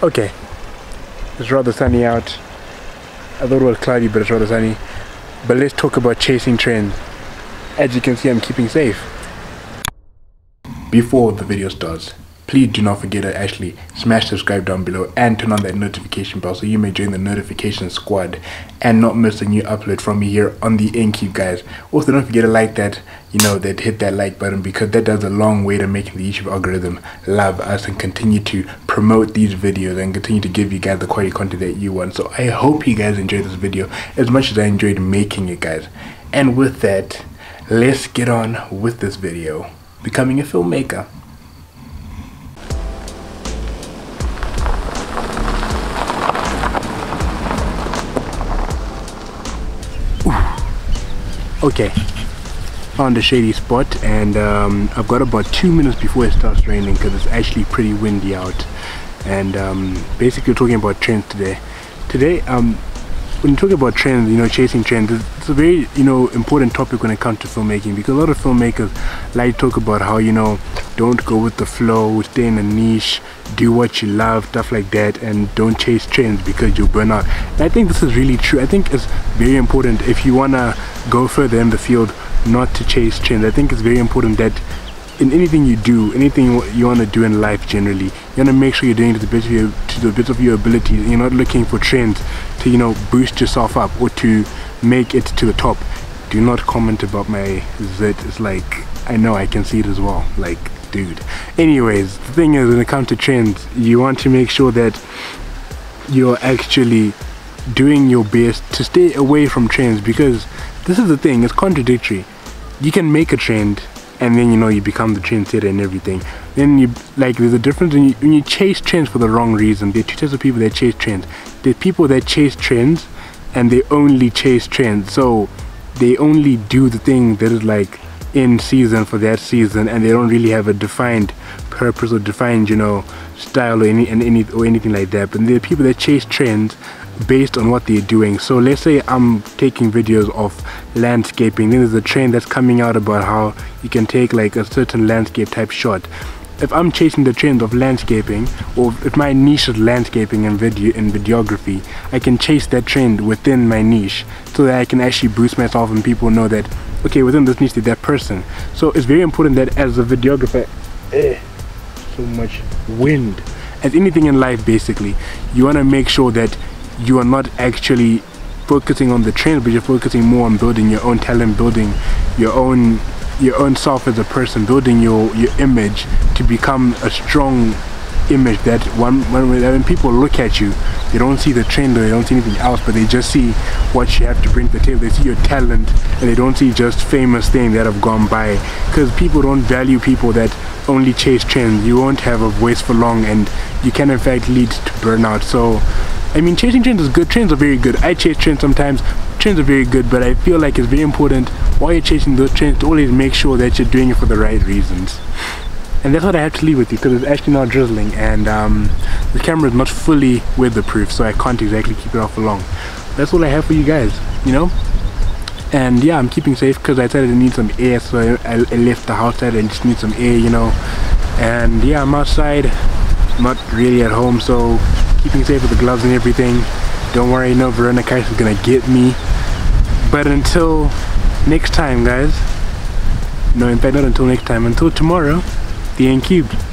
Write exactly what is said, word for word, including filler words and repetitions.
Okay, it's rather sunny out. I thought it was cloudy, but it's rather sunny. But let's talk about chasing trends. As you can see, I'm keeping safe. Before the video starts, please do not forget to actually smash subscribe down below and turn on that notification bell so you may join the notification squad and not miss a new upload from me here on the N Cube, guys. Also, don't forget to like that, you know, that hit that like button, because that does a long way to making the YouTube algorithm love us and continue to promote these videos and continue to give you guys the quality content that you want. So I hope you guys enjoyed this video as much as I enjoyed making it, guys. And with that, let's get on with this video, becoming a filmmaker. Okay, found a shady spot, and um, I've got about two minutes before it starts raining because it's actually pretty windy out. And um, basically, we're talking about trends today. Today, um, when you talk about trends, you know, chasing trends, it's a very, you know, important topic when it comes to filmmaking, because a lot of filmmakers like to talk about how, you know, don't go with the flow, stay in a niche, do what you love, stuff like that, and don't chase trends because you'll burn out. And I think this is really true. I think it's very important, if you want to go further in the field, not to chase trends. I think it's very important that in anything you do, anything you want to do in life generally, you want to make sure you're doing it to the best of your, to the best of your ability. You're not looking for trends to, you know, boost yourself up or to make it to the top. Do not comment about my zit. It's like, I know I can see it as well, like, dude. Anyways, the thing is, when it comes to trends, you want to make sure that you're actually doing your best to stay away from trends, because this is the thing, it's contradictory. You can make a trend and then, you know, you become the trendsetter and everything. Then you, like, there's a difference when you, when you chase trends for the wrong reason. There are two types of people that chase trends. There are people that chase trends and they only chase trends, so they only do the thing that is like in season for that season, and they don't really have a defined purpose or defined, you know, style or any and any or anything like that. But there are people that chase trends based on what they're doing. So let's say I'm taking videos of landscaping, then there's a trend that's coming out about how you can take like a certain landscape type shot. If I'm chasing the trend of landscaping, or if my niche is landscaping and video and videography, I can chase that trend within my niche so that I can actually boost myself and people know that, okay, within this niche, that person. So it's very important that as a videographer, eh, so much wind, as anything in life basically, you want to make sure that you are not actually focusing on the trend, but you're focusing more on building your own talent, building your own your own self as a person, building your your image to become a strong image that one when, when people look at you, they don't see the trend or they don't see anything else, but they just see what you have to bring to the table. They see your talent and they don't see just famous things that have gone by, because people don't value people that only chase trends. You won't have a voice for long, and you can in fact lead to burnout. So I mean, chasing trends is good. Trends are very good. I chase trends sometimes. Trends are very good, but I feel like it's very important while you're chasing those trends to always make sure that you're doing it for the right reasons. And that's what I have to leave with you, because it's actually now drizzling, and um, the camera is not fully weatherproof, so I can't exactly keep it off for long. That's all I have for you guys, you know? And yeah, I'm keeping safe because I decided I need some air, so I, I left the house and I just need some air, you know? And yeah, I'm outside, not really at home, so keeping safe with the gloves and everything. Don't worry, no Veronica is gonna get me. But until next time, guys, no, in fact, not until next time, until tomorrow, the N-Cube.